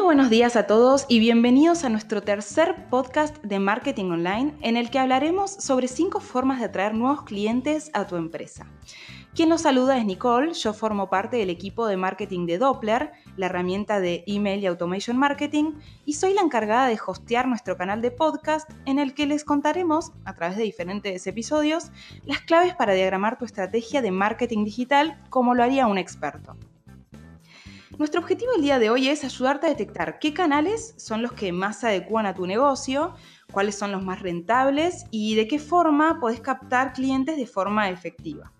Muy buenos días a todos y bienvenidos a nuestro tercer podcast de Marketing Online, en el que hablaremos sobre 5 formas de atraer nuevos clientes a tu empresa. Quien los saluda es Nicole, yo formo parte del equipo de marketing de Doppler, la herramienta de email y automation marketing, y soy la encargada de hostear nuestro canal de podcast en el que les contaremos, a través de diferentes episodios, las claves para diagramar tu estrategia de marketing digital como lo haría un experto. Nuestro objetivo el día de hoy es ayudarte a detectar qué canales son los que más se adecuan a tu negocio, cuáles son los más rentables y de qué forma podés captar clientes de forma efectiva.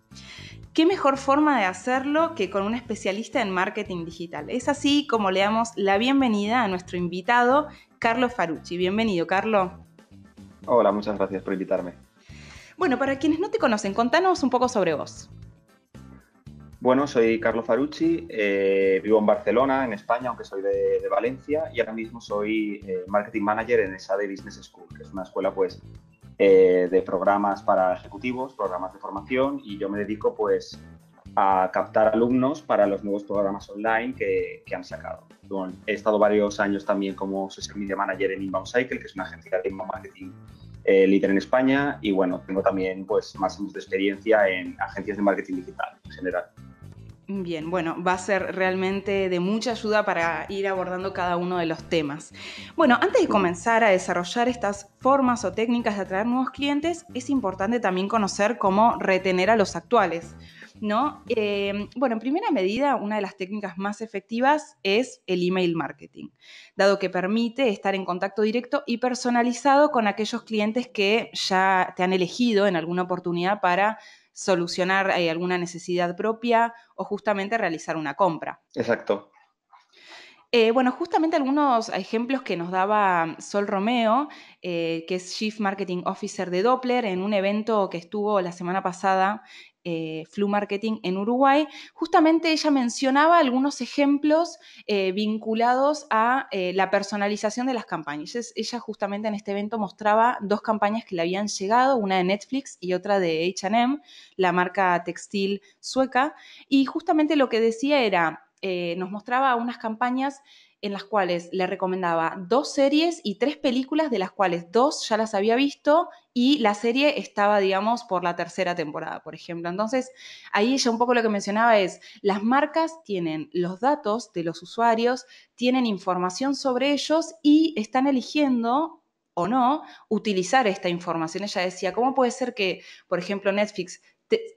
¿Qué mejor forma de hacerlo que con un especialista en marketing digital? Es así como le damos la bienvenida a nuestro invitado, Carlo Farucci. Bienvenido, Carlo. Hola, muchas gracias por invitarme. Bueno, para quienes no te conocen, contanos un poco sobre vos. Bueno, soy Carlo Farucci, vivo en Barcelona, en España, aunque soy de Valencia, y ahora mismo soy Marketing Manager en SAE Business School, que es una escuela, pues, de programas para ejecutivos, programas de formación, y yo me dedico pues a captar alumnos para los nuevos programas online que han sacado. Bueno, he estado varios años también como Social Media Manager en InboundCycle, que es una agencia de inbound marketing líder en España, y bueno, tengo también pues más años de experiencia en agencias de marketing digital en general. Bien, bueno, va a ser realmente de mucha ayuda para ir abordando cada uno de los temas. Bueno, antes de comenzar a desarrollar estas formas o técnicas de atraer nuevos clientes, es importante también conocer cómo retener a los actuales, ¿no? Bueno, en primera medida, una de las técnicas más efectivas es el email marketing, dado que permite estar en contacto directo y personalizado con aquellos clientes que ya te han elegido en alguna oportunidad para solucionar alguna necesidad propia o justamente realizar una compra. Exacto. Bueno, justamente algunos ejemplos que nos daba Sol Romeo, que es Chief Marketing Officer de Doppler, en un evento que estuvo la semana pasada, Flu Marketing en Uruguay, justamente ella mencionaba algunos ejemplos vinculados a la personalización de las campañas. Ella justamente en este evento mostraba 2 campañas que le habían llegado, una de Netflix y otra de H&M, la marca textil sueca, y justamente lo que decía era, nos mostraba unas campañas en las cuales le recomendaba 2 series y 3 películas, de las cuales 2 ya las había visto y la serie estaba, digamos, por la 3ª temporada, por ejemplo. Entonces, ahí ya un poco lo que mencionaba es, las marcas tienen los datos de los usuarios, tienen información sobre ellos y están eligiendo o no utilizar esta información. Ella decía, ¿cómo puede ser que, por ejemplo, Netflix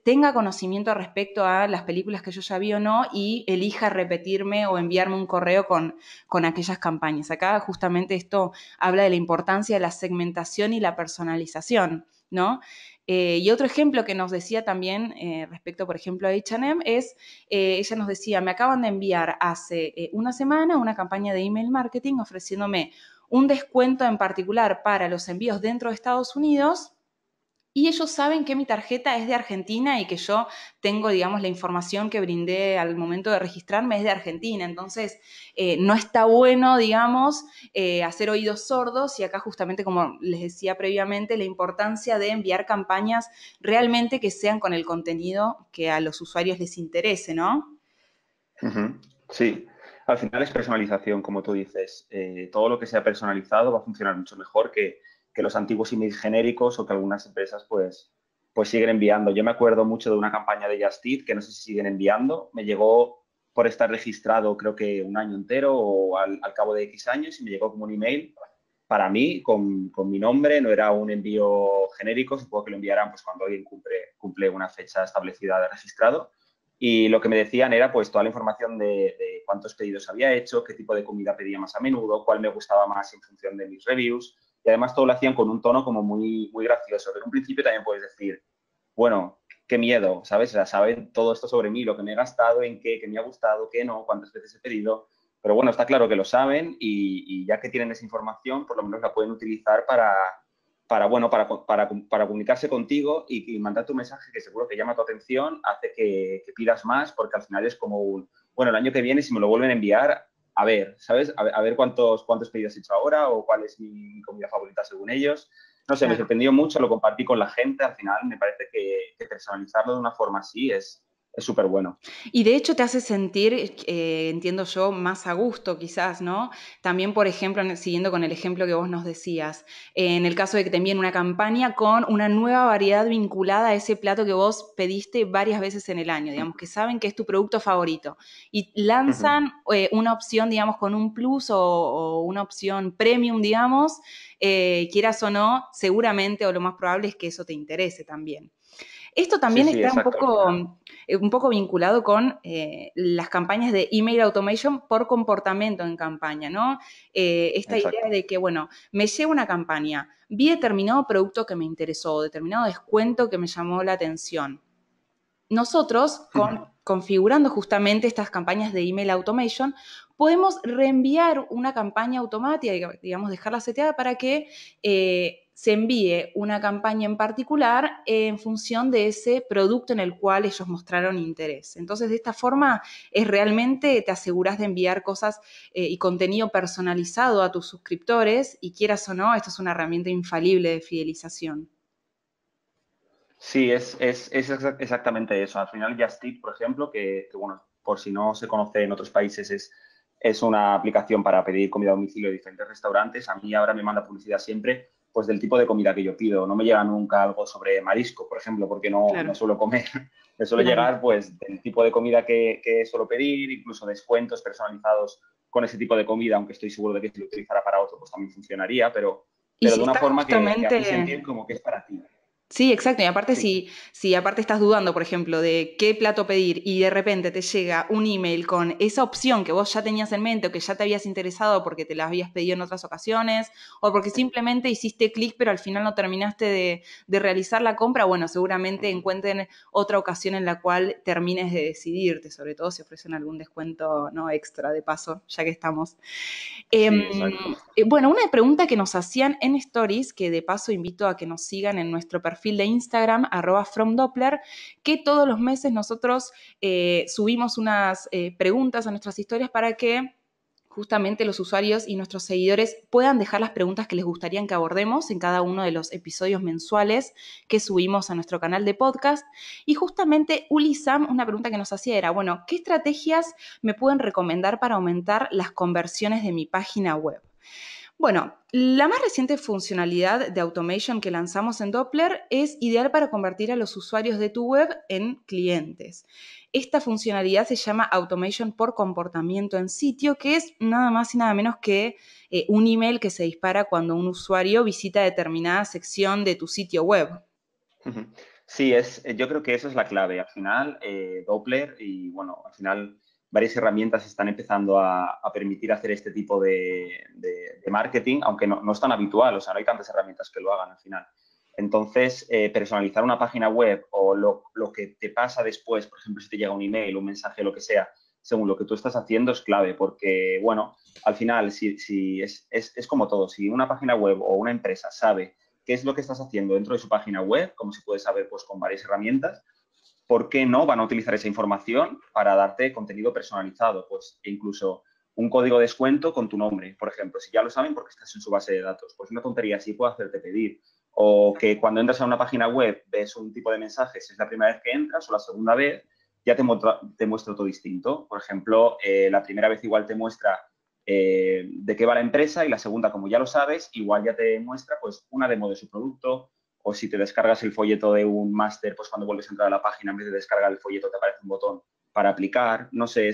tenga conocimiento respecto a las películas que yo ya vi o no y elija repetirme o enviarme un correo con aquellas campañas? Acá justamente esto habla de la importancia de la segmentación y la personalización, ¿no? Y otro ejemplo que nos decía también respecto, por ejemplo, a H&M es, ella nos decía, me acaban de enviar hace una semana una campaña de email marketing ofreciéndome un descuento en particular para los envíos dentro de Estados Unidos. Y ellos saben que mi tarjeta es de Argentina y que yo tengo, digamos, la información que brindé al momento de registrarme es de Argentina. Entonces, no está bueno, digamos, hacer oídos sordos. Y acá justamente, como les decía previamente, la importancia de enviar campañas realmente que sean con el contenido que a los usuarios les interese, ¿no? Uh-huh. Sí. Al final es personalización, como tú dices. Todo lo que sea personalizado va a funcionar mucho mejor que los antiguos emails genéricos o que algunas empresas pues siguen enviando. Yo me acuerdo mucho de una campaña de Just Eat que no sé si siguen enviando. Me llegó por estar registrado creo que un año entero o al cabo de X años y me llegó como un email para mí con mi nombre. No era un envío genérico, supongo que lo enviarán pues cuando alguien cumple una fecha establecida de registrado. Y lo que me decían era pues toda la información de cuántos pedidos había hecho, qué tipo de comida pedía más a menudo, cuál me gustaba más en función de mis reviews. Y además todo lo hacían con un tono como muy, muy gracioso. Pero en un principio también puedes decir, bueno, qué miedo, ¿sabes? O sea, saben todo esto sobre mí, lo que me he gastado, en qué me ha gustado, qué no, cuántas veces he pedido. Pero bueno, está claro que lo saben y ya que tienen esa información, por lo menos la pueden utilizar para comunicarse contigo y mandar tu mensaje que seguro que llama tu atención, hace que pidas más, porque al final es como un, bueno, el año que viene si me lo vuelven a enviar, a ver, ¿sabes? A ver cuántos pedidos he hecho ahora o cuál es mi comida favorita según ellos. No sé, me sorprendió mucho, lo compartí con la gente. Al final me parece que personalizarlo de una forma así es, es súper bueno. Y de hecho te hace sentir, entiendo yo, más a gusto quizás, ¿no? También, por ejemplo, siguiendo con el ejemplo que vos nos decías, en el caso de que te envíen una campaña con una nueva variedad vinculada a ese plato que vos pediste varias veces en el año, digamos, que saben que es tu producto favorito, y lanzan una opción, digamos, con un plus o una opción premium, digamos, quieras o no, seguramente, o lo más probable es que eso te interese también. Esto también está un poco vinculado con las campañas de email automation por comportamiento en campaña, ¿no? Esta idea de que, bueno, me llevo una campaña, vi determinado producto que me interesó, determinado descuento que me llamó la atención. Nosotros, configurando justamente estas campañas de email automation, podemos reenviar una campaña automática, digamos, dejarla seteada para que se envíe una campaña en particular en función de ese producto en el cual ellos mostraron interés. Entonces, de esta forma, es realmente te aseguras de enviar cosas y contenido personalizado a tus suscriptores, y quieras o no, esto es una herramienta infalible de fidelización. Sí, es exactamente eso. Al final, Just Eat, por ejemplo, que bueno, por si no se conoce en otros países, es una aplicación para pedir comida a domicilio de diferentes restaurantes. A mí ahora me manda publicidad siempre, pues, del tipo de comida que yo pido. No me llega nunca algo sobre marisco, por ejemplo, porque no suelo comer. Me suele llegar, pues, del tipo de comida que suelo pedir, incluso descuentos personalizados con ese tipo de comida, aunque estoy seguro de que si lo utilizara para otro, pues también funcionaría, pero de una forma que hace sentir como que es para ti. Sí, exacto. Y aparte, si aparte estás dudando, por ejemplo, de qué plato pedir y de repente te llega un email con esa opción que vos ya tenías en mente o que ya te habías interesado porque te la habías pedido en otras ocasiones o porque simplemente hiciste clic pero al final no terminaste de realizar la compra, bueno, seguramente encuentren otra ocasión en la cual termines de decidirte, sobre todo si ofrecen algún descuento extra de paso, ya que estamos. Bueno, una pregunta que nos hacían en Stories, que de paso invito a que nos sigan en nuestro perfil de Instagram, @fromdoppler, que todos los meses nosotros subimos unas preguntas a nuestras historias para que justamente los usuarios y nuestros seguidores puedan dejar las preguntas que les gustaría que abordemos en cada uno de los episodios mensuales que subimos a nuestro canal de podcast. Y justamente, Uli Sam, una pregunta que nos hacía era, bueno, ¿qué estrategias me pueden recomendar para aumentar las conversiones de mi página web? Bueno, la más reciente funcionalidad de automation que lanzamos en Doppler es ideal para convertir a los usuarios de tu web en clientes. Esta funcionalidad se llama automation por comportamiento en sitio, que es nada más y nada menos que un email que se dispara cuando un usuario visita determinada sección de tu sitio web. Sí, yo creo que eso es la clave. Al final, Doppler y, bueno, al final varias herramientas están empezando a permitir hacer este tipo de marketing, aunque no es tan habitual, o sea, no hay tantas herramientas que lo hagan al final. Entonces, personalizar una página web o lo que te pasa después, por ejemplo, si te llega un email, un mensaje, lo que sea, según lo que tú estás haciendo es clave porque, bueno, al final si es como todo. Si una página web o una empresa sabe qué es lo que estás haciendo dentro de su página web, como se puede saber pues con varias herramientas, ¿por qué no van a utilizar esa información para darte contenido personalizado? Pues incluso un código de descuento con tu nombre, por ejemplo, si ya lo saben porque estás en su base de datos. Pues una tontería así puede hacerte pedir. O que cuando entras a una página web ves un tipo de mensajes, si es la primera vez que entras o la segunda vez, ya te muestra todo distinto. Por ejemplo, la primera vez igual te muestra de qué va la empresa y la segunda, como ya lo sabes, igual ya te muestra pues una demo de su producto. O si te descargas el folleto de un máster, pues cuando vuelves a entrar a la página, en vez de descargar el folleto, te aparece un botón para aplicar. No sé,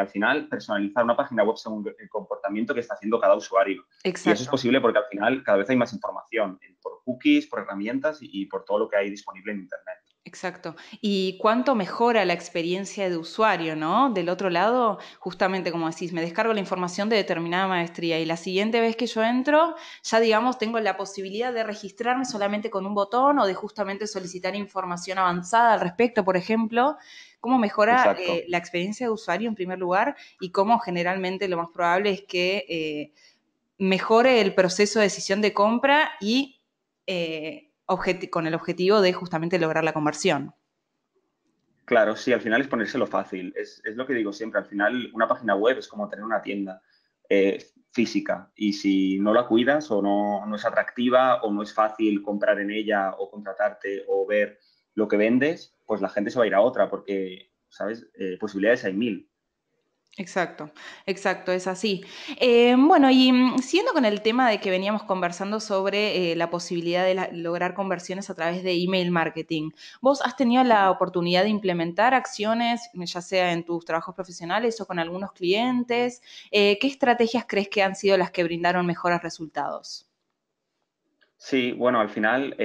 al final, personalizar una página web según el comportamiento que está haciendo cada usuario. Exacto. Y eso es posible porque al final cada vez hay más información por cookies, por herramientas y por todo lo que hay disponible en Internet. Exacto. Y cuánto mejora la experiencia de usuario, ¿no? Del otro lado, justamente como decís, me descargo la información de determinada maestría y la siguiente vez que yo entro, ya digamos tengo la posibilidad de registrarme solamente con un botón o de justamente solicitar información avanzada al respecto, por ejemplo. ¿Cómo mejora la experiencia de usuario en primer lugar? Y cómo generalmente lo más probable es que mejore el proceso de decisión de compra y con el objetivo de justamente lograr la conversión. Claro, sí, al final es ponérselo fácil. Es lo que digo siempre, al final una página web es como tener una tienda física y si no la cuidas o no es atractiva o no es fácil comprar en ella o contratarte o ver lo que vendes, pues la gente se va a ir a otra porque, ¿sabes? Posibilidades hay 1000. Exacto, exacto, es así. Bueno, y siguiendo con el tema de que veníamos conversando sobre la posibilidad de lograr conversiones a través de email marketing, ¿vos has tenido la oportunidad de implementar acciones, ya sea en tus trabajos profesionales o con algunos clientes? ¿Qué estrategias crees que han sido las que brindaron mejores resultados? Sí, bueno, al final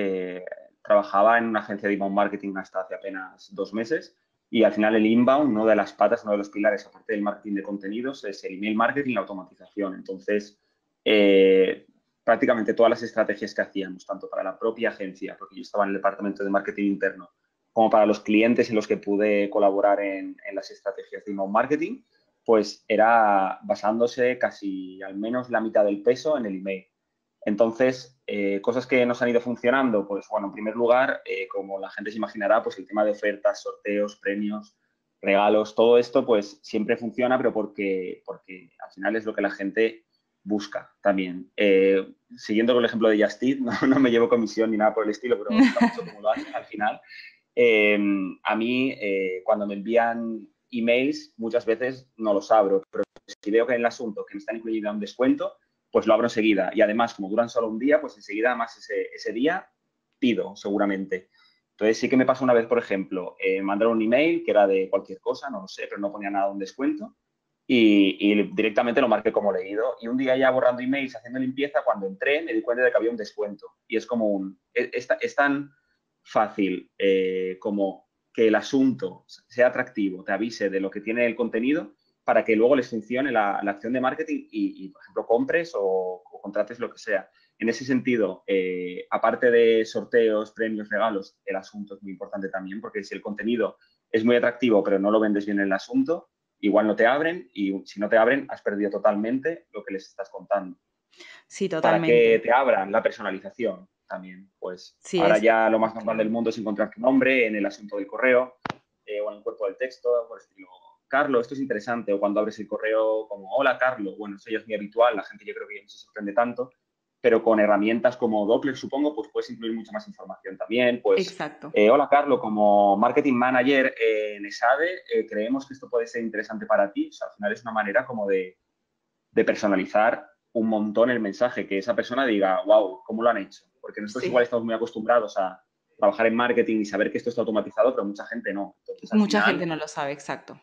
trabajaba en una agencia de inbound marketing hasta hace apenas 2 meses. Y al final el inbound, una de las patas, uno de los pilares, aparte del marketing de contenidos, es el email marketing, la automatización. Entonces, prácticamente todas las estrategias que hacíamos, tanto para la propia agencia, porque yo estaba en el departamento de marketing interno, como para los clientes en los que pude colaborar en las estrategias de inbound marketing, pues era basándose casi al menos la mitad del peso en el email. Entonces, cosas que nos han ido funcionando, pues bueno, en primer lugar, como la gente se imaginará, pues el tema de ofertas, sorteos, premios, regalos, todo esto pues siempre funciona, pero porque al final es lo que la gente busca también. Siguiendo con el ejemplo de Just Eat, no me llevo comisión ni nada por el estilo, pero me gusta mucho cómo lo hacen al final. A mí, cuando me envían emails, muchas veces no los abro, pero si veo que en el asunto que me están incluyendo un descuento, pues lo abro enseguida. Y además, como duran solo un día, pues enseguida, además, ese día pido, seguramente. Entonces, sí que me pasó una vez, por ejemplo, mandaron un email que era de cualquier cosa, no lo sé, pero no ponía nada de un descuento. Y directamente lo marqué como leído. Y un día ya borrando emails, haciendo limpieza, cuando entré me di cuenta de que había un descuento. Y es como es tan fácil como que el asunto sea atractivo, te avise de lo que tiene el contenido, para que luego les funcione la acción de marketing y, por ejemplo, compres o contrates lo que sea. En ese sentido, aparte de sorteos, premios, regalos, el asunto es muy importante también, porque si el contenido es muy atractivo pero no lo vendes bien en el asunto, igual no te abren y si no te abren has perdido totalmente lo que les estás contando. Sí, totalmente. Para que te abran la personalización también, pues sí, ahora ya lo más normal del mundo es encontrar tu nombre en el asunto del correo o en el cuerpo del texto, por estilo Carlo, esto es interesante, o cuando abres el correo como hola Carlo, bueno, eso ya es muy habitual, la gente yo creo que ya no se sorprende tanto, pero con herramientas como Doppler, supongo, pues puedes incluir mucha más información también, pues exacto. Hola Carlo, como marketing manager en SAE, creemos que esto puede ser interesante para ti, o sea, al final es una manera como de personalizar un montón el mensaje, que esa persona diga, wow, ¿cómo lo han hecho? Porque nosotros sí, igual estamos muy acostumbrados a trabajar en marketing y saber que esto está automatizado, pero mucha gente no. Entonces, mucha gente no lo sabe, exacto.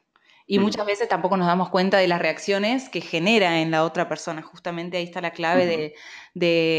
Y muchas veces tampoco nos damos cuenta de las reacciones que genera en la otra persona. Justamente ahí está la clave de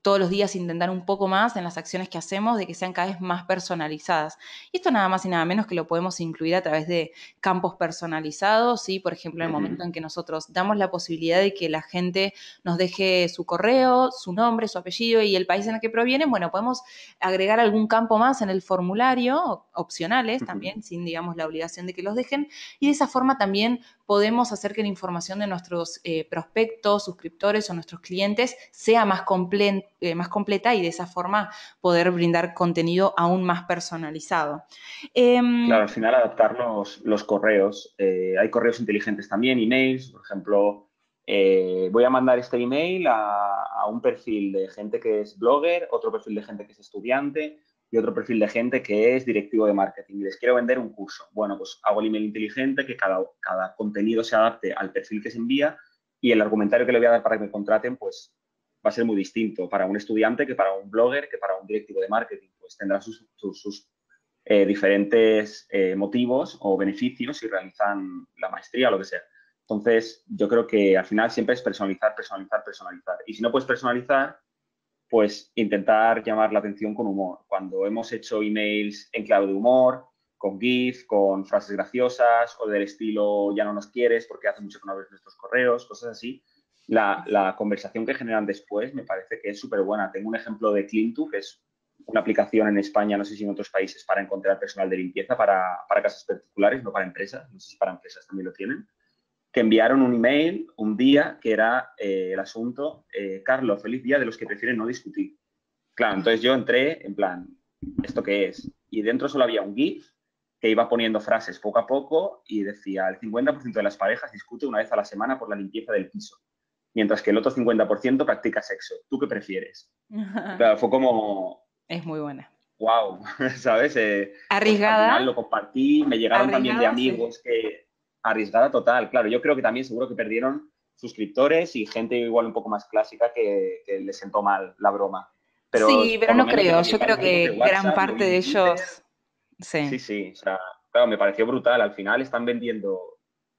todos los días intentar un poco más en las acciones que hacemos, de que sean cada vez más personalizadas. Y esto nada más y nada menos que lo podemos incluir a través de campos personalizados, ¿sí? Por ejemplo, en el momento en que nosotros damos la posibilidad de que la gente nos deje su correo, su nombre, su apellido y el país en el que provienen, bueno, podemos agregar algún campo más en el formulario, opcionales también, sin, digamos, la obligación de que los dejen. Y de esa forma también podemos hacer que la información de nuestros prospectos, suscriptores o nuestros clientes sea más completa y de esa forma poder brindar contenido aún más personalizado. Claro, al final adaptar los correos. Hay correos inteligentes también, emails, por ejemplo, voy a mandar este email a un perfil de gente que es blogger, otro perfil de gente que es estudiante y otro perfil de gente que es directivo de marketing y les quiero vender un curso. Bueno, pues hago el email inteligente que cada contenido se adapte al perfil que se envía y el argumentario que le voy a dar para que me contraten, pues va a ser muy distinto para un estudiante que para un blogger, que para un directivo de marketing. Pues tendrán sus diferentes motivos o beneficios si realizan la maestría o lo que sea. Entonces, yo creo que al final siempre es personalizar, personalizar, personalizar. Y si no puedes personalizar, pues intentar llamar la atención con humor. Cuando hemos hecho emails en clave de humor, con GIF, con frases graciosas o del estilo ya no nos quieres porque hace mucho que no abres nuestros correos, cosas así. La conversación que generan después me parece que es súper buena. Tengo un ejemplo de CleanTool, que es una aplicación en España, no sé si en otros países, para encontrar personal de limpieza para casas particulares, no para empresas. No sé si para empresas también lo tienen. Que enviaron un email un día que era el asunto, Carlo, feliz día de los que prefieren no discutir. Claro, entonces yo entré en plan, ¿esto qué es? Y dentro solo había un GIF que iba poniendo frases poco a poco y decía, el 50% de las parejas discute una vez a la semana por la limpieza del piso, mientras que el otro 50% practica sexo. ¿Tú qué prefieres? Claro, fue como... Es muy buena. wow, ¿sabes? Arriesgada. Pues, al final lo compartí, me llegaron también de amigos que... Arriesgada total, claro. Yo creo que también seguro que perdieron suscriptores y gente igual un poco más clásica que les sentó mal la broma. Pero sí, pero no creo. Yo creo que gran parte de ellos... Sí, o sea, claro, me pareció brutal. Al final están vendiendo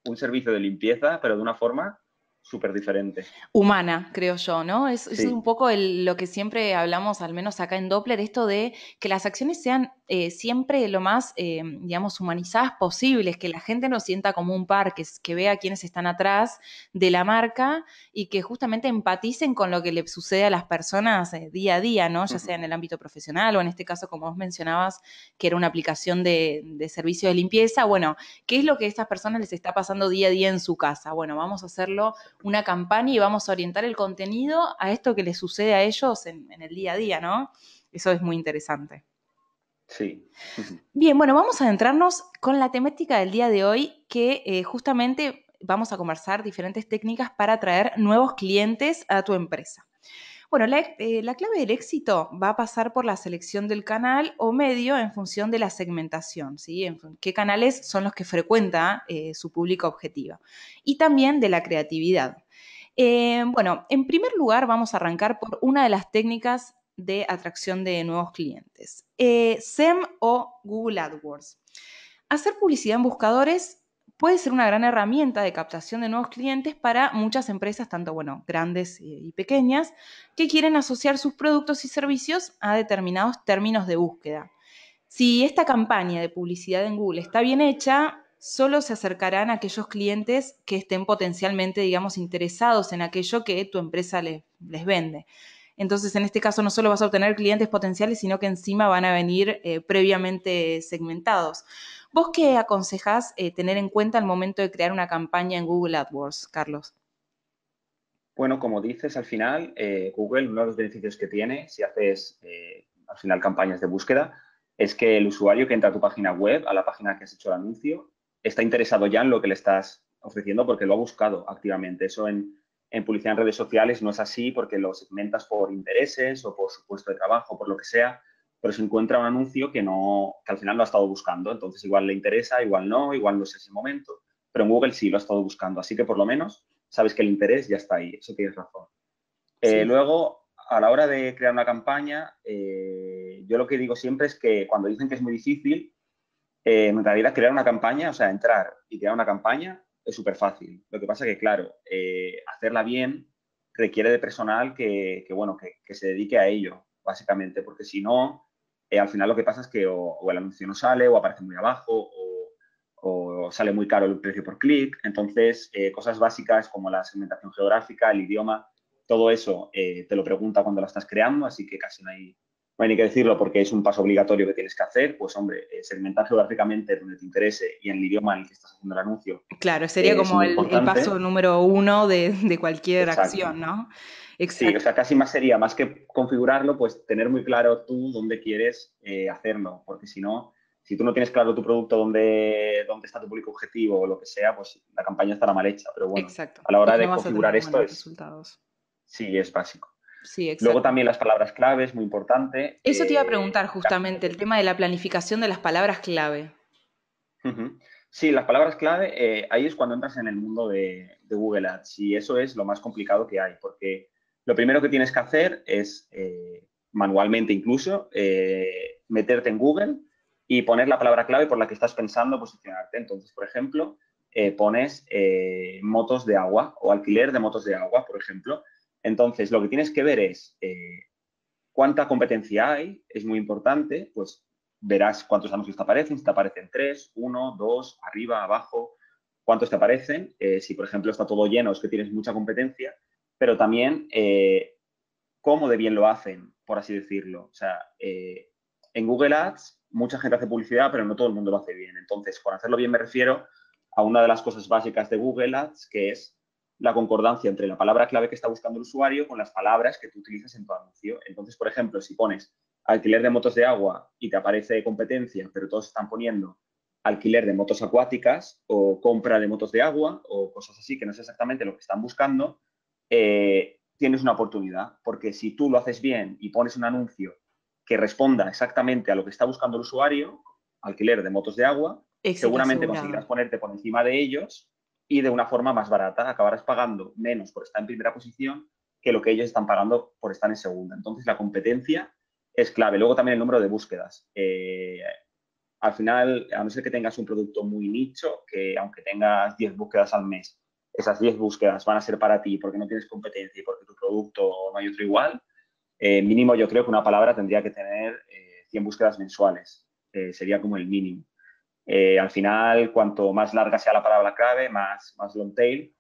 un servicio de limpieza, pero de una forma súper diferente. Humana, creo yo, ¿no? Es un poco lo que siempre hablamos, al menos acá en Doppler, esto de que las acciones sean siempre lo más, digamos, humanizadas posibles, que la gente no sienta como un par, que vea quiénes están atrás de la marca y que justamente empaticen con lo que le sucede a las personas día a día, ¿no? Ya sea en el ámbito profesional o en este caso, como vos mencionabas, que era una aplicación de servicio de limpieza. Bueno, ¿qué es lo que a estas personas les está pasando día a día en su casa? Bueno, vamos a hacerlo una campaña y vamos a orientar el contenido a esto que les sucede a ellos en el día a día, ¿no? Eso es muy interesante. Sí. Bien, bueno, vamos a adentrarnos con la temática del día de hoy, que justamente vamos a conversar diferentes técnicas para atraer nuevos clientes a tu empresa. Bueno, la clave del éxito va a pasar por la selección del canal o medio en función de la segmentación, ¿sí? ¿Qué canales son los que frecuenta su público objetivo? Y también de la creatividad. Bueno, en primer lugar vamos a arrancar por una de las técnicas de atracción de nuevos clientes. SEM o Google AdWords. Hacer publicidad en buscadores puede ser una gran herramienta de captación de nuevos clientes para muchas empresas, tanto, bueno, grandes y pequeñas, que quieren asociar sus productos y servicios a determinados términos de búsqueda. Si esta campaña de publicidad en Google está bien hecha, solo se acercarán a aquellos clientes que estén potencialmente, digamos, interesados en aquello que tu empresa les vende. Entonces, en este caso, no solo vas a obtener clientes potenciales, sino que encima van a venir previamente segmentados. ¿Vos qué aconsejás tener en cuenta al momento de crear una campaña en Google AdWords, Carlos? Bueno, como dices, al final, Google, uno de los beneficios que tiene, si haces, al final, campañas de búsqueda, es que el usuario que entra a tu página web, a la página que has hecho el anuncio, está interesado ya en lo que le estás ofreciendo porque lo ha buscado activamente. Eso en publicidad en redes sociales no es así porque lo segmentas por intereses o por su puesto de trabajo, por lo que sea, pero se encuentra un anuncio que al final lo ha estado buscando. Entonces, igual le interesa, igual no es ese momento, pero en Google sí lo ha estado buscando. Así que, por lo menos, sabes que el interés ya está ahí. Eso tienes razón. Sí. Luego, a la hora de crear una campaña, yo lo que digo siempre es que cuando dicen que es muy difícil, en realidad crear una campaña, o sea, entrar y crear una campaña es súper fácil. Lo que pasa que, claro, hacerla bien requiere de personal que se dedique a ello, básicamente, porque si no... al final lo que pasa es que o el anuncio no sale o aparece muy abajo o sale muy caro el precio por clic. Entonces, cosas básicas como la segmentación geográfica, el idioma, todo eso te lo pregunta cuando lo estás creando, así que casi no hay ni que decirlo porque es un paso obligatorio que tienes que hacer. Pues, hombre, segmentar geográficamente donde te interese y en el idioma en el que estás haciendo el anuncio. Claro, sería como el paso número uno de cualquier acción, ¿no? Exacto. Sí, o sea, casi más que configurarlo, pues tener muy claro tú dónde quieres hacerlo, porque si tú no tienes claro tu producto, dónde está tu público objetivo o lo que sea, pues la campaña estará mal hecha, pero bueno, a la hora de configurar esto es básico. Sí, exacto. Luego también las palabras clave es muy importante. Eso te iba a preguntar justamente, el tema de la planificación de las palabras clave. Uh-huh. Sí, las palabras clave, ahí es cuando entras en el mundo de Google Ads y eso es lo más complicado que hay, porque... Lo primero que tienes que hacer es, manualmente incluso, meterte en Google y poner la palabra clave por la que estás pensando posicionarte. Entonces, por ejemplo, pones motos de agua o alquiler de motos de agua, por ejemplo. Entonces, lo que tienes que ver es cuánta competencia hay, es muy importante, pues verás cuántos anuncios te aparecen, si te aparecen 3, 1, 2, arriba, abajo, cuántos te aparecen. Si, por ejemplo, está todo lleno, es que tienes mucha competencia. Pero también cómo de bien lo hacen, por así decirlo. O sea, en Google Ads mucha gente hace publicidad, pero no todo el mundo lo hace bien. Entonces, con hacerlo bien me refiero a una de las cosas básicas de Google Ads, que es la concordancia entre la palabra clave que está buscando el usuario con las palabras que tú utilizas en tu anuncio. Entonces, por ejemplo, si pones alquiler de motos de agua y te aparece competencia, pero todos están poniendo alquiler de motos acuáticas o compra de motos de agua o cosas así, que no es exactamente lo que están buscando, tienes una oportunidad, porque si tú lo haces bien y pones un anuncio que responda exactamente a lo que está buscando el usuario, alquiler de motos de agua, seguramente conseguirás ponerte por encima de ellos y de una forma más barata. Acabarás pagando menos por estar en primera posición que lo que ellos están pagando por estar en segunda. Entonces, la competencia es clave. Luego también el número de búsquedas. Al final, a no ser que tengas un producto muy nicho, que aunque tengas 10 búsquedas al mes, esas 10 búsquedas van a ser para ti porque no tienes competencia y porque tu producto no hay otro igual, mínimo yo creo que una palabra tendría que tener 100 búsquedas mensuales. Sería como el mínimo. Al final, cuanto más larga sea la palabra clave, más long tail,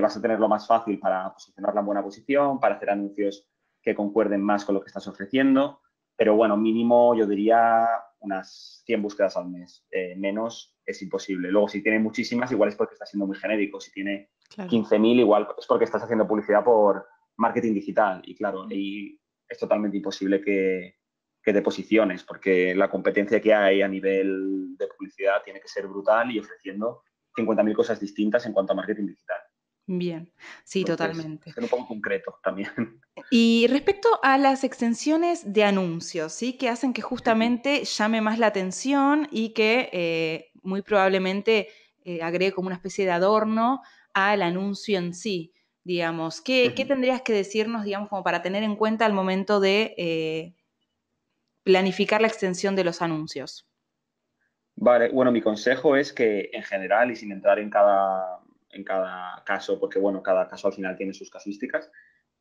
vas a tenerlo más fácil para posicionarla en buena posición, para hacer anuncios que concuerden más con lo que estás ofreciendo. Pero bueno, mínimo yo diría unas 100 búsquedas al mes. Menos es imposible. Luego, si tiene muchísimas, igual es porque está siendo muy genérico. Si tiene 15.000, igual es porque estás haciendo publicidad por marketing digital. Y claro, y es totalmente imposible que te posiciones, porque la competencia que hay a nivel de publicidad tiene que ser brutal y ofreciendo 50.000 cosas distintas en cuanto a marketing digital. Bien, sí. Entonces, totalmente. Es un poco concreto también. Y respecto a las extensiones de anuncios, ¿sí? Que hacen que justamente llame más la atención y que muy probablemente agregue como una especie de adorno al anuncio en sí, digamos. ¿Qué tendrías que decirnos, digamos, como para tener en cuenta al momento de... planificar la extensión de los anuncios? Vale, bueno, mi consejo es que en general y sin entrar en cada caso, porque bueno, cada caso al final tiene sus casuísticas,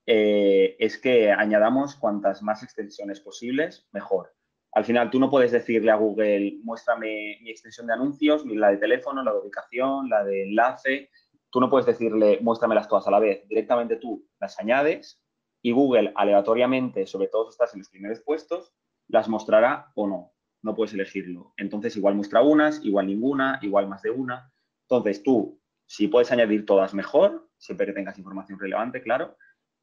es que añadamos cuantas más extensiones posibles, mejor. Al final tú no puedes decirle a Google, muéstrame mi extensión de anuncios, la de teléfono, la de ubicación, la de enlace. Tú no puedes decirle, muéstramelas todas a la vez. Directamente tú las añades y Google aleatoriamente, sobre todo si estás en los primeros puestos, las mostrará o no, no puedes elegirlo. Entonces, igual muestra unas, igual ninguna, igual más de una. Entonces, tú, si puedes añadir todas, mejor, siempre que tengas información relevante, claro,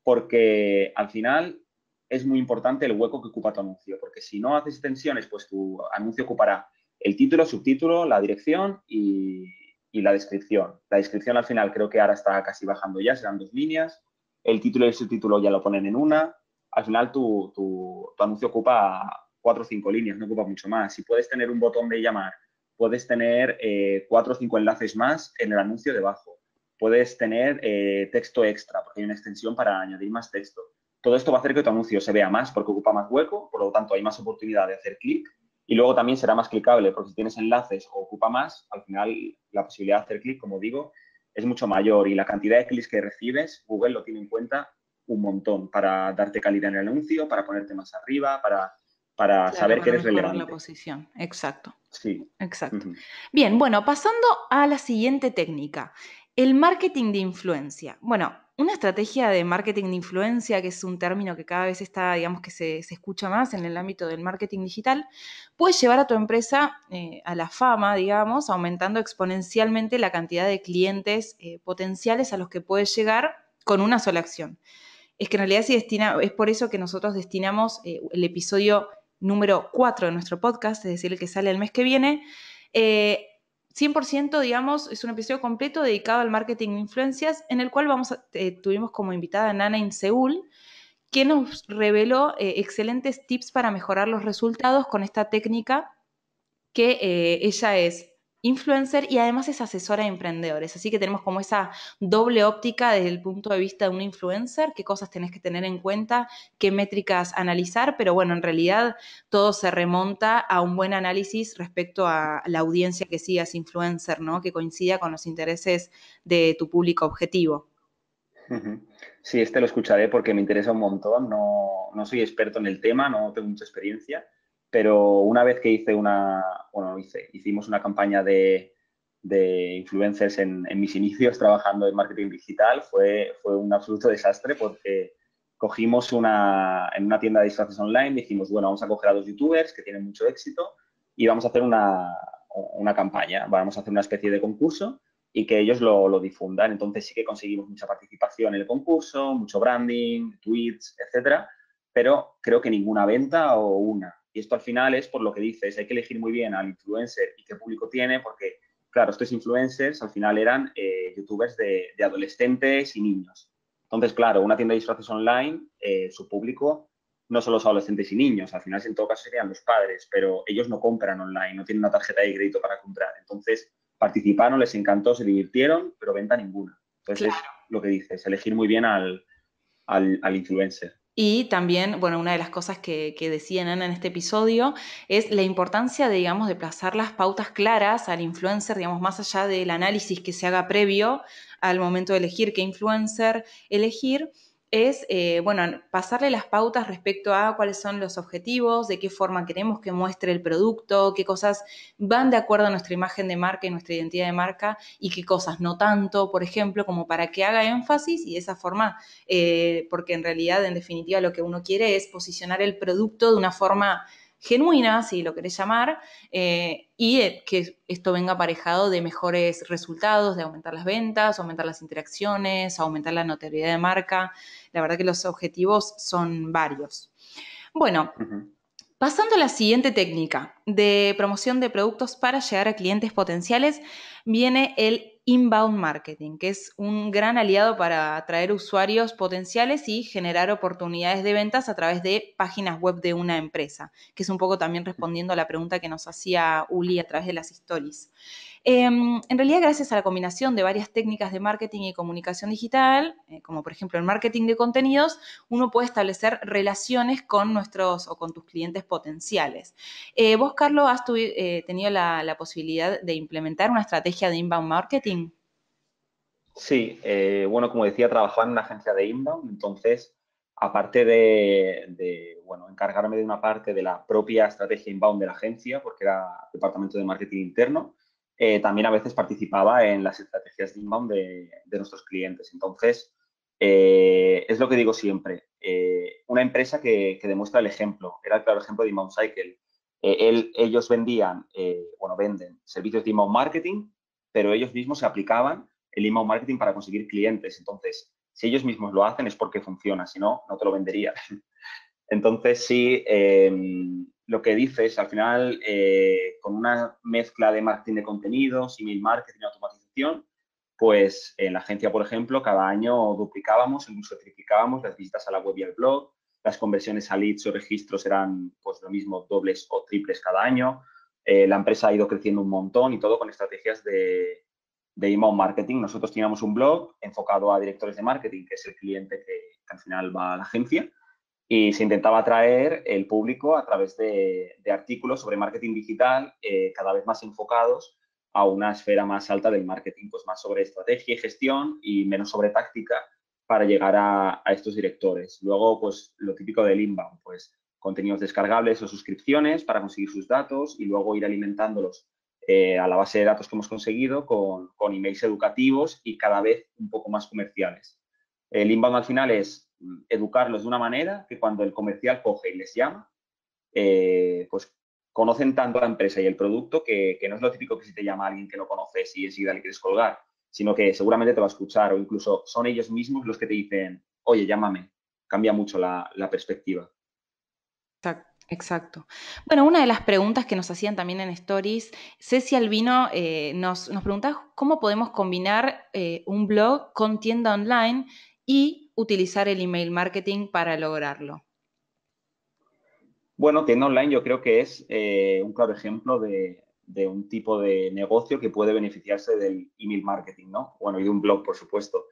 porque al final es muy importante el hueco que ocupa tu anuncio, porque si no haces extensiones, pues tu anuncio ocupará el título, subtítulo, la dirección y la descripción. La descripción, al final, creo que ahora está casi bajando ya, serán 2 líneas. El título y el subtítulo ya lo ponen en una. Al final, tu anuncio ocupa 4 o 5 líneas, no ocupa mucho más. Si puedes tener un botón de llamar, puedes tener 4 o 5 enlaces más en el anuncio debajo. Puedes tener texto extra, porque hay una extensión para añadir más texto. Todo esto va a hacer que tu anuncio se vea más porque ocupa más hueco, por lo tanto, hay más oportunidad de hacer clic. Y luego también será más clicable, porque si tienes enlaces o ocupa más, al final la posibilidad de hacer clic, como digo, es mucho mayor. Y la cantidad de clics que recibes, Google lo tiene en cuenta un montón para darte calidad en el anuncio, para ponerte más arriba, para claro, saber que eres relevante. La posición. Exacto. Sí. Exacto. Uh-huh. Bien, bueno, pasando a la siguiente técnica, el marketing de influencia. Bueno, una estrategia de marketing de influencia, que es un término que cada vez está, digamos, que se escucha más en el ámbito del marketing digital, puede llevar a tu empresa a la fama, digamos, aumentando exponencialmente la cantidad de clientes potenciales a los que puedes llegar con una sola acción. Es que en realidad es por eso que nosotros destinamos el episodio número 4 de nuestro podcast, es decir, el que sale el mes que viene. 100%, digamos, es un episodio completo dedicado al marketing de influencias, en el cual tuvimos como invitada a Nana en Seúl, que nos reveló excelentes tips para mejorar los resultados con esta técnica, que ella es influencer y además es asesora de emprendedores, así que tenemos como esa doble óptica desde el punto de vista de un influencer, qué cosas tenés que tener en cuenta, qué métricas analizar, pero bueno, en realidad todo se remonta a un buen análisis respecto a la audiencia que sigas influencer, ¿no? Que coincida con los intereses de tu público objetivo. Sí, lo escucharé porque me interesa un montón, no soy experto en el tema, no tengo mucha experiencia. Pero una vez que hicimos una campaña de influencers en mis inicios trabajando en marketing digital, fue un absoluto desastre porque cogimos en una tienda de disfraces online, dijimos, bueno, vamos a coger a 2 youtubers que tienen mucho éxito y vamos a hacer una campaña, vamos a hacer una especie de concurso y que ellos lo difundan. Entonces sí que conseguimos mucha participación en el concurso, mucho branding, tweets, etcétera, pero creo que ninguna venta o una. Y esto al final es por lo que dices, hay que elegir muy bien al influencer y qué público tiene, porque, claro, estos influencers al final eran youtubers de adolescentes y niños. Entonces, claro, una tienda de disfraces online, su público no son los adolescentes y niños, al final en todo caso serían los padres, pero ellos no compran online, no tienen una tarjeta de crédito para comprar. Entonces, participaron, les encantó, se divirtieron, pero venta ninguna. Entonces, claro, es lo que dices, elegir muy bien al influencer. Y también, bueno, una de las cosas que decía Nana en este episodio es la importancia, digamos, de plazar las pautas claras al influencer, digamos, más allá del análisis que se haga previo al momento de elegir qué influencer elegir, es, bueno, pasarle las pautas respecto a cuáles son los objetivos, de qué forma queremos que muestre el producto, qué cosas van de acuerdo a nuestra imagen de marca y nuestra identidad de marca y qué cosas no tanto, por ejemplo, como para que haga énfasis y de esa forma, porque en realidad, en definitiva, lo que uno quiere es posicionar el producto de una forma genuina, si lo querés llamar, y que esto venga aparejado de mejores resultados, de aumentar las ventas, aumentar las interacciones, aumentar la notoriedad de marca. La verdad que los objetivos son varios. Bueno, pasando a la siguiente técnica de promoción de productos para llegar a clientes potenciales, viene el Inbound Marketing, que es un gran aliado para atraer usuarios potenciales y generar oportunidades de ventas a través de páginas web de una empresa, que es un poco también respondiendo a la pregunta que nos hacía Uli a través de las stories. En realidad, gracias a la combinación de varias técnicas de marketing y comunicación digital, como por ejemplo el marketing de contenidos, uno puede establecer relaciones con nuestros o con tus clientes potenciales. Vos, Carlo, ¿has tenido la posibilidad de implementar una estrategia de Inbound Marketing? Sí, bueno, como decía, trabajaba en una agencia de inbound, entonces, aparte de encargarme de una parte de la propia estrategia inbound de la agencia, porque era departamento de marketing interno, también a veces participaba en las estrategias de inbound de nuestros clientes. Entonces, es lo que digo siempre, una empresa que demuestra el ejemplo, era el claro ejemplo de InboundCycle. Ellos venden servicios de inbound marketing, pero ellos mismos se aplicaban el inbound marketing para conseguir clientes. Entonces, si ellos mismos lo hacen es porque funciona, si no, no te lo venderían. Entonces, sí, lo que dices, al final, con una mezcla de marketing de contenidos, email marketing, automatización, pues en la agencia, por ejemplo, cada año duplicábamos, incluso triplicábamos las visitas a la web y al blog, las conversiones a leads o registros eran pues lo mismo, dobles o triples cada año. La empresa ha ido creciendo un montón y todo con estrategias de inbound marketing. Nosotros teníamos un blog enfocado a directores de marketing, que es el cliente que al final va a la agencia, y se intentaba atraer el público a través de artículos sobre marketing digital, cada vez más enfocados a una esfera más alta del marketing, pues más sobre estrategia y gestión y menos sobre táctica para llegar a estos directores. Luego, pues lo típico del inbound, pues contenidos descargables o suscripciones para conseguir sus datos y luego ir alimentándolos a la base de datos que hemos conseguido con emails educativos y cada vez un poco más comerciales. El inbound al final es educarlos de una manera que cuando el comercial coge y les llama, pues conocen tanto a la empresa y el producto que no es lo típico que si te llama alguien que no conoces y enseguida le quieres colgar, sino que seguramente te va a escuchar o incluso son ellos mismos los que te dicen, oye, llámame. Cambia mucho la perspectiva. Exacto. Bueno, una de las preguntas que nos hacían también en Stories, Ceci Albino nos preguntaba cómo podemos combinar un blog con tienda online y utilizar el email marketing para lograrlo. Bueno, tienda online yo creo que es un claro ejemplo de un tipo de negocio que puede beneficiarse del email marketing, ¿no? Bueno, y de un blog, por supuesto.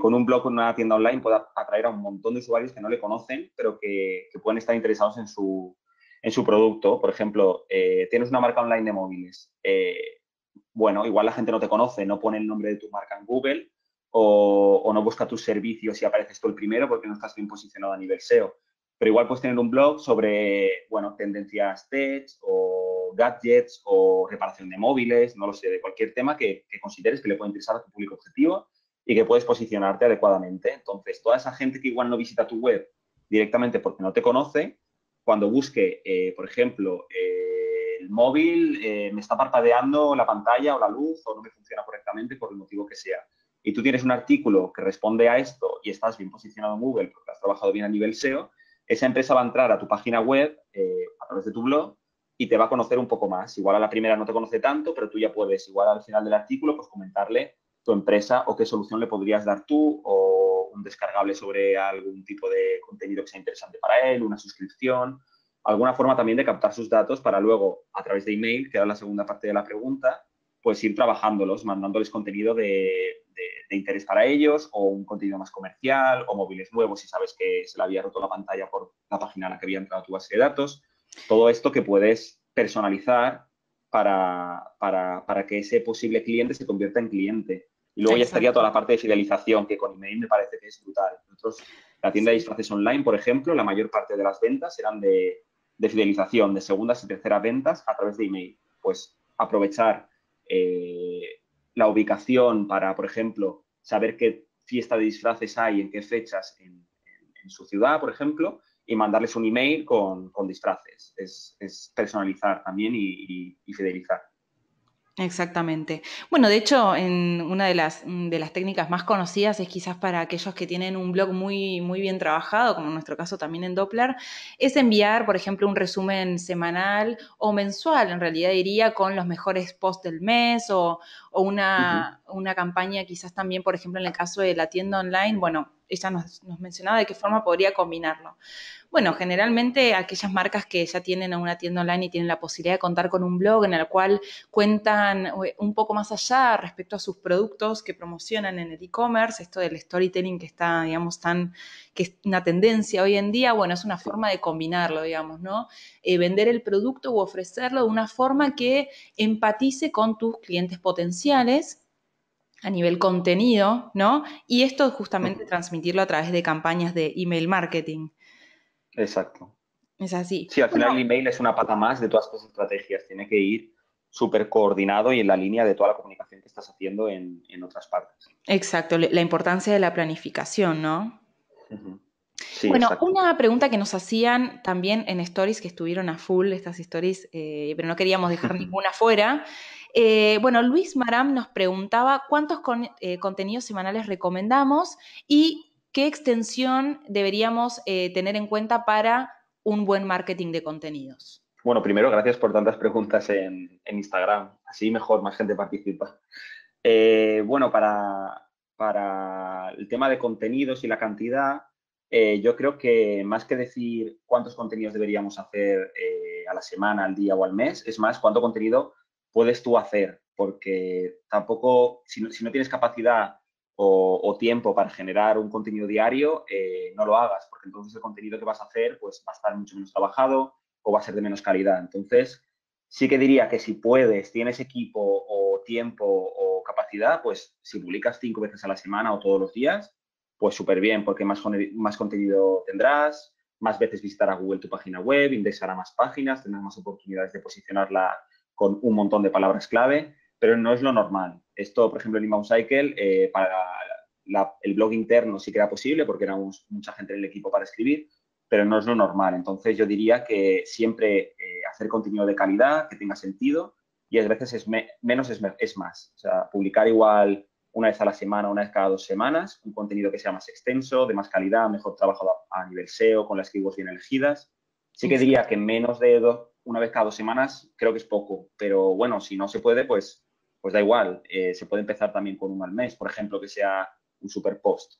Con un blog, con una tienda online, puede atraer a un montón de usuarios que no le conocen, pero que pueden estar interesados en su producto. Por ejemplo, tienes una marca online de móviles. Bueno, igual la gente no te conoce, no pone el nombre de tu marca en Google o no busca tus servicios y apareces tú el primero porque no estás bien posicionado a nivel SEO. Pero igual puedes tener un blog sobre, bueno, tendencias tech o gadgets o reparación de móviles, no lo sé, de cualquier tema que consideres que le puede interesar a tu público objetivo y que puedes posicionarte adecuadamente. Entonces, toda esa gente que igual no visita tu web directamente porque no te conoce, cuando busque, por ejemplo, el móvil, me está parpadeando la pantalla o la luz o no me funciona correctamente por el motivo que sea, y tú tienes un artículo que responde a esto y estás bien posicionado en Google porque has trabajado bien a nivel SEO, esa empresa va a entrar a tu página web a través de tu blog y te va a conocer un poco más. Igual a la primera no te conoce tanto, pero tú ya puedes, igual al final del artículo, pues comentarle tu empresa o qué solución le podrías dar tú o un descargable sobre algún tipo de contenido que sea interesante para él, una suscripción, alguna forma también de captar sus datos para luego, a través de email, que era la segunda parte de la pregunta, pues ir trabajándolos, mandándoles contenido de interés para ellos o un contenido más comercial o móviles nuevos si sabes que se le había roto la pantalla por la página a la que había entrado tu base de datos. Todo esto que puedes personalizar para que ese posible cliente se convierta en cliente. Y luego ya estaría toda la parte de fidelización, que con email me parece que es brutal. Nosotros, la tienda de disfraces online, por ejemplo, la mayor parte de las ventas eran de fidelización, de segundas y terceras ventas a través de email. Pues aprovechar la ubicación para, por ejemplo, saber qué fiesta de disfraces hay, en qué fechas en su ciudad, por ejemplo, y mandarles un email con disfraces. Es personalizar también y fidelizar. Exactamente. Bueno, de hecho, en una de las técnicas más conocidas es quizás para aquellos que tienen un blog muy, muy bien trabajado, como en nuestro caso también en Doppler, es enviar, por ejemplo, un resumen semanal o mensual, en realidad diría, con los mejores posts del mes o una campaña quizás también, por ejemplo, en el caso de la tienda online, bueno, ella nos mencionaba de qué forma podría combinarlo. Bueno, generalmente aquellas marcas que ya tienen una tienda online y tienen la posibilidad de contar con un blog en el cual cuentan un poco más allá respecto a sus productos que promocionan en el e-commerce, esto del storytelling que está, digamos, que es una tendencia hoy en día, bueno, es una forma de combinarlo, digamos, ¿no? Vender el producto u ofrecerlo de una forma que empatice con tus clientes potenciales a nivel contenido, ¿no? Y esto justamente transmitirlo a través de campañas de email marketing. Exacto. Es así. Sí, al final el email es una pata más de todas tus estrategias. Tiene que ir súper coordinado y en la línea de toda la comunicación que estás haciendo en otras partes. Exacto. La importancia de la planificación, ¿no? Uh-huh. Sí, bueno, exacto. Una pregunta que nos hacían también en stories, que estuvieron a full estas stories, pero no queríamos dejar ninguna fuera. Bueno, Luis Maram nos preguntaba cuántos contenidos semanales recomendamos y qué extensión deberíamos tener en cuenta para un buen marketing de contenidos. Bueno, primero, gracias por tantas preguntas en Instagram. Así mejor, más gente participa. Bueno, para el tema de contenidos y la cantidad, yo creo que más que decir cuántos contenidos deberíamos hacer a la semana, al día o al mes, es más cuánto contenido puedes tú hacer, porque tampoco, si no tienes capacidad o tiempo para generar un contenido diario, no lo hagas, porque entonces el contenido que vas a hacer pues va a estar mucho menos trabajado o va a ser de menos calidad. Entonces, sí que diría que si puedes, tienes equipo o tiempo o capacidad, pues si publicas 5 veces a la semana o todos los días, pues súper bien, porque más contenido tendrás, más veces visitará Google tu página web, indexará más páginas, tendrás más oportunidades de posicionarla con un montón de palabras clave, pero no es lo normal. Esto, por ejemplo, en InboundCycle, para el blog interno sí que era posible porque éramos mucha gente en el equipo para escribir, pero no es lo normal. Entonces, yo diría que siempre hacer contenido de calidad, que tenga sentido, y a veces menos es más. O sea, publicar igual una vez a la semana, una vez cada 2 semanas, un contenido que sea más extenso, de más calidad, mejor trabajado a nivel SEO, con las keywords bien elegidas. Sí que diría que menos de 2... una vez cada 2 semanas creo que es poco, pero bueno, si no se puede, pues da igual. Se puede empezar también con 1 al mes, por ejemplo, que sea un super post.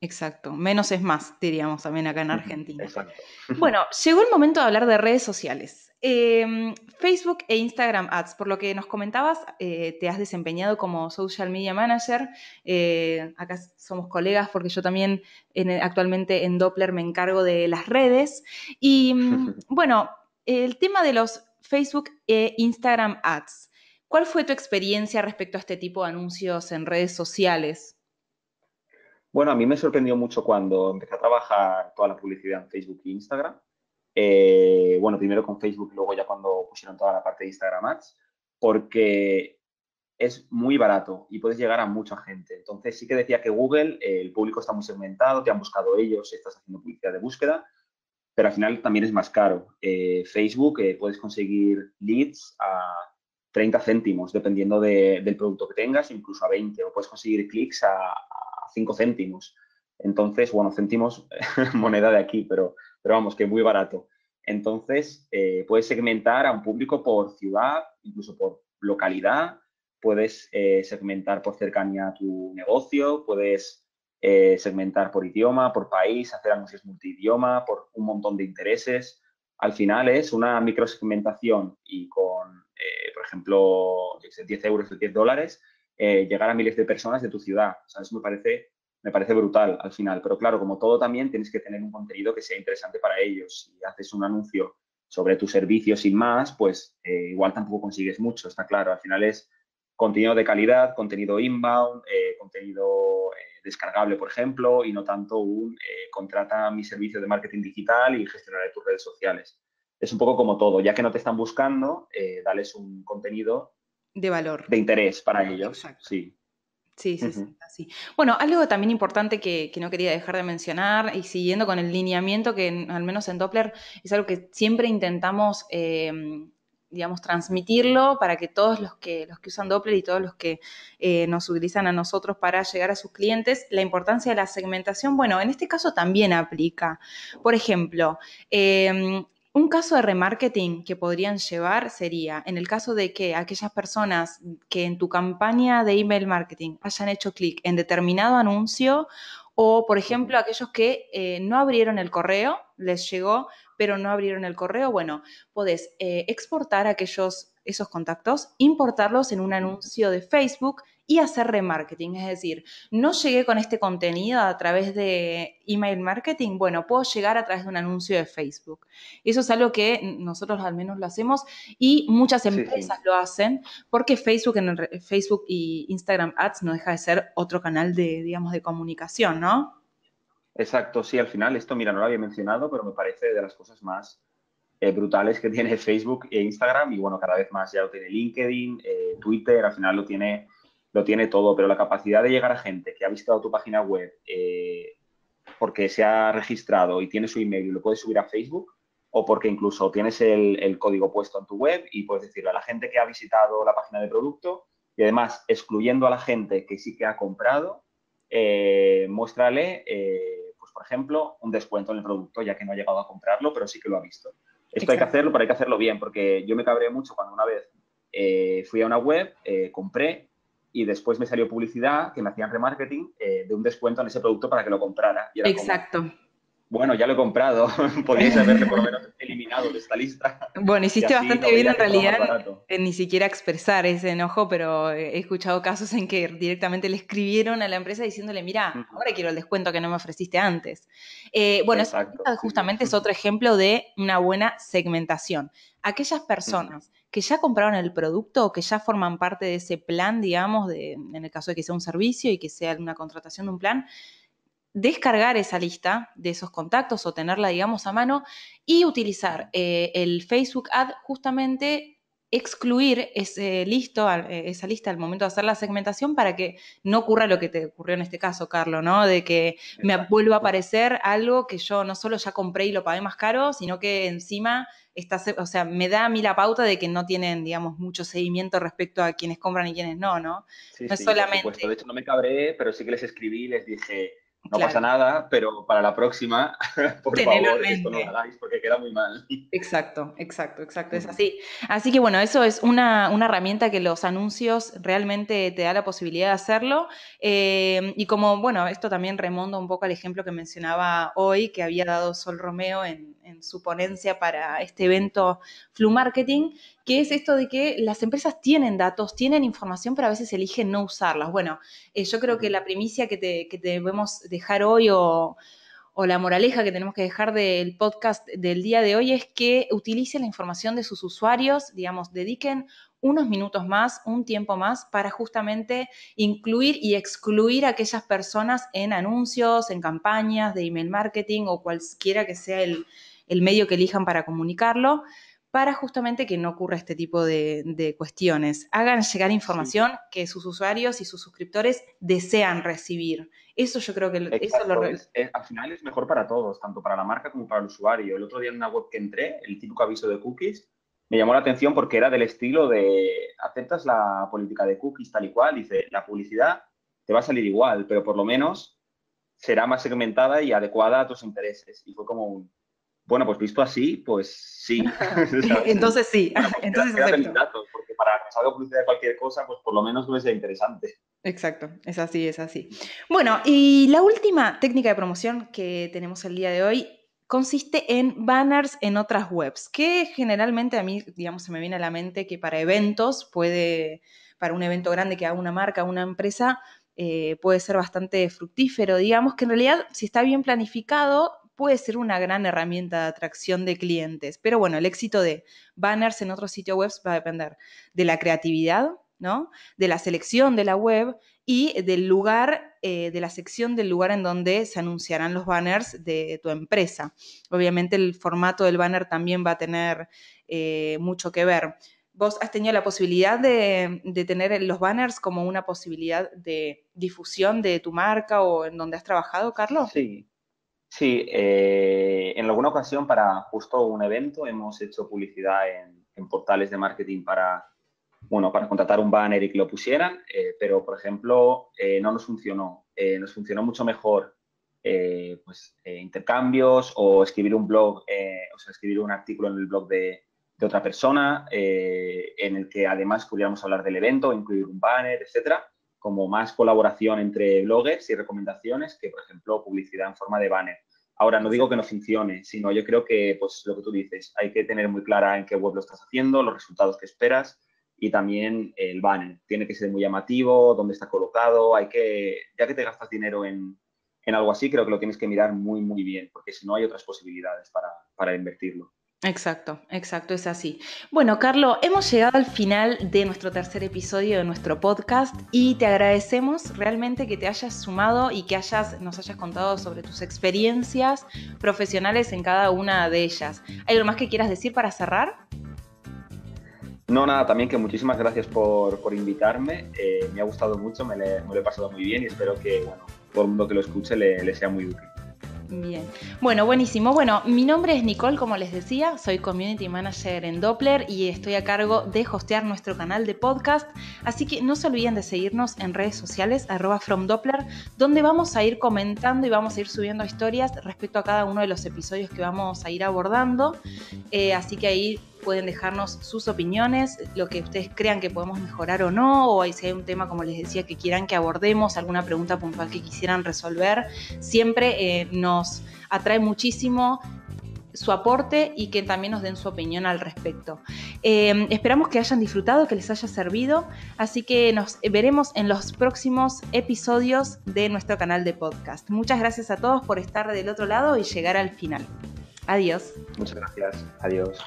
Exacto. Menos es más, diríamos también acá en Argentina. Exacto. Bueno, llegó el momento de hablar de redes sociales. Facebook e Instagram Ads, por lo que nos comentabas, te has desempeñado como Social Media Manager. Acá somos colegas porque yo también actualmente en Doppler me encargo de las redes. Y bueno, el tema de los Facebook e Instagram Ads, ¿cuál fue tu experiencia respecto a este tipo de anuncios en redes sociales? Bueno, a mí me sorprendió mucho cuando empecé a trabajar toda la publicidad en Facebook e Instagram. Bueno, primero con Facebook, luego ya cuando pusieron toda la parte de Instagram Ads, porque es muy barato y puedes llegar a mucha gente. Entonces, sí que decía que Google, el público está muy segmentado, te han buscado ellos, estás haciendo publicidad de búsqueda, pero al final también es más caro. Facebook puedes conseguir leads a 30 céntimos, dependiendo del producto que tengas, incluso a 20, o puedes conseguir clics a 5 céntimos. Entonces, bueno, céntimos, moneda de aquí, pero vamos, que es muy barato. Entonces, puedes segmentar a un público por ciudad, incluso por localidad, puedes segmentar por cercanía a tu negocio, puedes segmentar por idioma, por país, hacer anuncios multidioma, por un montón de intereses. Al final es una microsegmentación y con, por ejemplo, 10 euros o 10 dólares, llegar a miles de personas de tu ciudad. O sea, eso me parece brutal al final. Pero claro, como todo también tienes que tener un contenido que sea interesante para ellos. Si haces un anuncio sobre tu servicio sin más, pues igual tampoco consigues mucho, está claro. Al final es contenido de calidad, contenido inbound, contenido descargable, por ejemplo, y no tanto un contrata mi servicio de marketing digital y gestionaré tus redes sociales. Es un poco como todo. Ya que no te están buscando, dales un contenido de valor, de interés para ellos. Exacto. Sí. Sí, sí, sí, así. Bueno, algo también importante que no quería dejar de mencionar y siguiendo con el lineamiento que al menos en Doppler es algo que siempre intentamos, digamos, transmitirlo para que todos los que usan Doppler y todos los que nos utilizan a nosotros para llegar a sus clientes, la importancia de la segmentación, bueno, en este caso también aplica. Por ejemplo, un caso de remarketing que podrían llevar sería, en el caso de que aquellas personas que en tu campaña de email marketing hayan hecho clic en determinado anuncio o, por ejemplo, aquellos que no abrieron el correo, les llegó, pero no abrieron el correo, bueno, podés exportar esos contactos, importarlos en un anuncio de Facebook y hacer remarketing. Es decir, no llegué con este contenido a través de email marketing, bueno, puedo llegar a través de un anuncio de Facebook. Eso es algo que nosotros al menos lo hacemos y muchas empresas lo hacen porque Facebook y Instagram Ads no deja de ser otro canal de, digamos, de comunicación, ¿no? Exacto, sí, al final esto, mira, no lo había mencionado, pero me parece de las cosas más brutales que tiene Facebook e Instagram y, bueno, cada vez más ya lo tiene LinkedIn, Twitter, al final lo tiene todo, pero la capacidad de llegar a gente que ha visitado tu página web porque se ha registrado y tiene su email y lo puedes subir a Facebook o porque incluso tienes el código puesto en tu web y puedes decirle a la gente que ha visitado la página de producto y, además, excluyendo a la gente que sí que ha comprado, muéstrale, pues, por ejemplo, un descuento en el producto ya que no ha llegado a comprarlo, pero sí que lo ha visto. Esto hay que hacerlo, pero hay que hacerlo bien, porque yo me cabré mucho cuando una vez fui a una web, compré y después me salió publicidad que me hacían remarketing de un descuento en ese producto para que lo comprara. Y era exacto. Como, bueno, ya lo he comprado, podéis haberlo por lo menos eliminado de esta lista. Bueno, hiciste bastante bien en realidad, ni siquiera expresar ese enojo, pero he escuchado casos en que directamente le escribieron a la empresa diciéndole, mira, ahora quiero el descuento que no me ofreciste antes. Bueno, exacto, eso justamente es otro ejemplo de una buena segmentación. Aquellas personas que ya compraron el producto o que ya forman parte de ese plan, digamos, en el caso de que sea un servicio y que sea una contratación de un plan, descargar esa lista de esos contactos o tenerla, digamos, a mano y utilizar el Facebook Ad justamente excluir esa lista al momento de hacer la segmentación para que no ocurra lo que te ocurrió en este caso, Carlo, ¿no? De que me vuelva a aparecer algo que yo no solo ya compré y lo pagué más caro, sino que encima o sea, me da a mí la pauta de que no tienen, digamos, mucho seguimiento respecto a quienes compran y quienes no, ¿no? Sí, no sí, solamente. Por supuesto. De hecho, no me cabré, pero sí que les escribí y les dije, no pasa nada, pero para la próxima, por favor, esto no lo hagáis porque queda muy mal. Exacto, es así. Así que, bueno, eso es una herramienta que los anuncios realmente te da la posibilidad de hacerlo. Y como, bueno, esto también remonta un poco al ejemplo que mencionaba hoy, que había dado Sol Romeo en su ponencia para este evento Flu Marketing, que es esto de que las empresas tienen datos, tienen información, pero a veces eligen no usarlas. Bueno, yo creo que la primicia que te debemos dejar hoy o la moraleja que tenemos que dejar del podcast del día de hoy es que utilicen la información de sus usuarios, digamos, dediquen unos minutos más, un tiempo más para justamente incluir y excluir a aquellas personas en anuncios, en campañas de email marketing o cualquiera que sea el medio que elijan para comunicarlo, para justamente que no ocurra este tipo de cuestiones. Hagan llegar información que sus usuarios y sus suscriptores desean recibir. Eso yo creo que... Exacto. Al final es mejor para todos, tanto para la marca como para el usuario. El otro día en una web que entré, el típico aviso de cookies, me llamó la atención porque era del estilo de aceptas la política de cookies tal y cual, dice, la publicidad te va a salir igual, pero por lo menos será más segmentada y adecuada a tus intereses. Y fue como un... Bueno, pues visto así, pues sí. Entonces sí. Bueno, pues entonces acepto. Datos, porque para que salga publicidad de cualquier cosa, pues por lo menos no es interesante. Exacto, es así, es así. Bueno, y la última técnica de promoción que tenemos el día de hoy consiste en banners en otras webs, que generalmente a mí, digamos, se me viene a la mente que para eventos puede, para un evento grande que haga una marca, una empresa, puede ser bastante fructífero, digamos, que en realidad, si está bien planificado, puede ser una gran herramienta de atracción de clientes. Pero bueno, el éxito de banners en otros sitios web va a depender de la creatividad, ¿no? De la selección de la web y del lugar, de la sección del lugar en donde se anunciarán los banners de tu empresa. Obviamente el formato del banner también va a tener mucho que ver. ¿Vos has tenido la posibilidad de tener los banners como una posibilidad de difusión de tu marca o en donde has trabajado, Carlos? Sí, sí. En alguna ocasión para justo un evento hemos hecho publicidad en portales de marketing para contratar un banner y que lo pusieran, pero, por ejemplo, no nos funcionó. Nos funcionó mucho mejor intercambios o escribir un blog, escribir un artículo en el blog de otra persona, en el que además pudiéramos hablar del evento, incluir un banner, etcétera, como más colaboración entre bloggers y recomendaciones que, por ejemplo, publicidad en forma de banner. Ahora, no digo que no funcione, sino yo creo que, pues, lo que tú dices, hay que tener muy clara en qué web lo estás haciendo, los resultados que esperas. Y también el banner. Tiene que ser muy llamativo, dónde está colocado. Ya que te gastas dinero en algo así, creo que lo tienes que mirar muy, muy bien, porque si no hay otras posibilidades para invertirlo. Exacto, exacto, es así. Bueno, Carlo, hemos llegado al final de nuestro tercer episodio de nuestro podcast y te agradecemos realmente que te hayas sumado y que nos hayas contado sobre tus experiencias profesionales en cada una de ellas. ¿Hay algo más que quieras decir para cerrar? No, nada, también que muchísimas gracias por invitarme, me ha gustado mucho, me lo he pasado muy bien y espero que, todo el mundo que lo escuche le sea muy útil. Bien, bueno, buenísimo. Bueno, mi nombre es Nicole, como les decía, soy Community Manager en Doppler y estoy a cargo de hostear nuestro canal de podcast, así que no se olviden de seguirnos en redes sociales, @fromdoppler, donde vamos a ir comentando y vamos a ir subiendo historias respecto a cada uno de los episodios que vamos a ir abordando, así que ahí pueden dejarnos sus opiniones, lo que ustedes crean que podemos mejorar o no, o si hay un tema, como les decía, que quieran que abordemos, alguna pregunta puntual que quisieran resolver. Siempre nos atrae muchísimo su aporte y que también nos den su opinión al respecto. Esperamos que hayan disfrutado, que les haya servido, así que nos veremos en los próximos episodios de nuestro canal de podcast. Muchas gracias a todos por estar del otro lado y llegar al final. Adiós. Muchas gracias. Adiós.